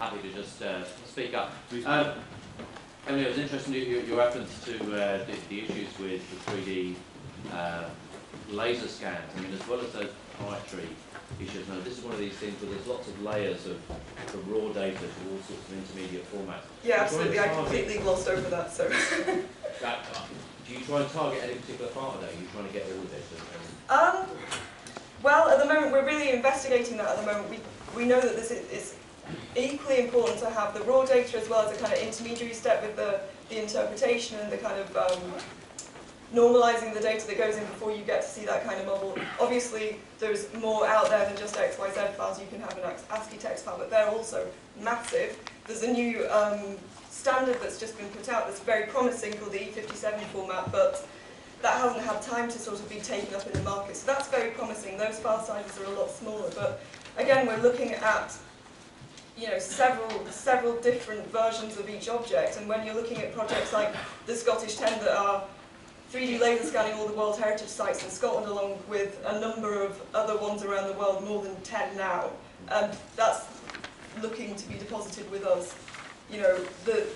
happy to just speak up. Emily, it was interesting your reference to the issues with the 3D laser scans. I mean, as well as those proprietary issues, now this is one of these things where there's lots of layers of the raw data to all sorts of intermediate formats. Yeah, absolutely. I completely glossed over that. So. Do you try and target any particular part of that? Are you trying to get all of this? Well, at the moment, we're really investigating that. At the moment, we know that this is equally important to have the raw data as well as a kind of intermediary step with the interpretation and the kind of normalizing the data that goes in before you get to see that kind of model. Obviously, there's more out there than just XYZ files. You can have an ASCII text file, but they're also massive. There's a new standard that's just been put out that's very promising called the E57 format, but that hasn't had time to sort of be taken up in the market. So that's very promising. Those file sizes are a lot smaller, but again, we're looking at several different versions of each object, and when you're looking at projects like the Scottish 10 that are 3D laser scanning all the World Heritage sites in Scotland, along with a number of other ones around the world, more than 10 now, and that's looking to be deposited with us. You know, the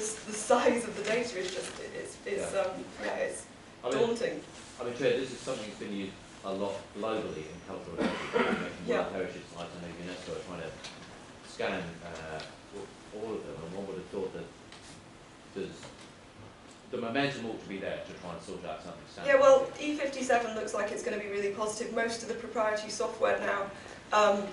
size of the data is just it's daunting. I mean, this is something that's been used a lot globally in cultural heritage. World Heritage sites, I know UNESCO are trying to scan all of them, and one would have thought that there's the momentum ought to be there to try and sort out something standard. Yeah, well, E57 looks like it's going to be really positive. Most of the proprietary software now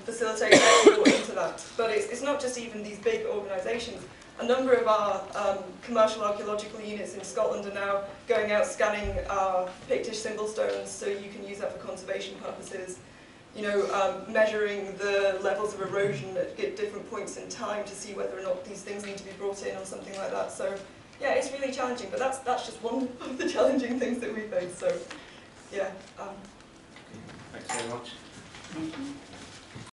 facilitates into that. But it's not just even these big organisations. A number of our commercial archaeological units in Scotland are now going out scanning our Pictish symbol stones, so you can use that for conservation purposes. You know, measuring the levels of erosion at different points in time to see whether or not these things need to be brought in or something like that. So. Yeah, it's really challenging, but that's just one of the challenging things that we face. So, yeah.